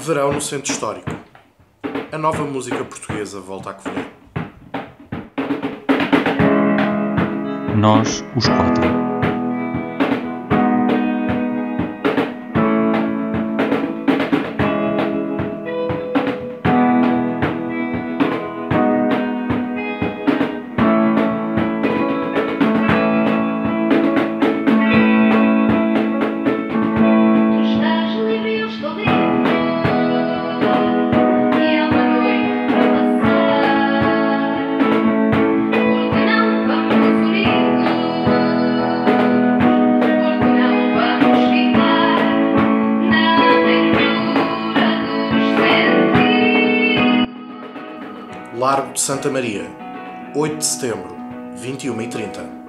Verão no Centro Histórico. A nova música portuguesa volta a Covilhã. Nós os Quatro. Largo de Santa Maria, 8 de setembro, 21h30.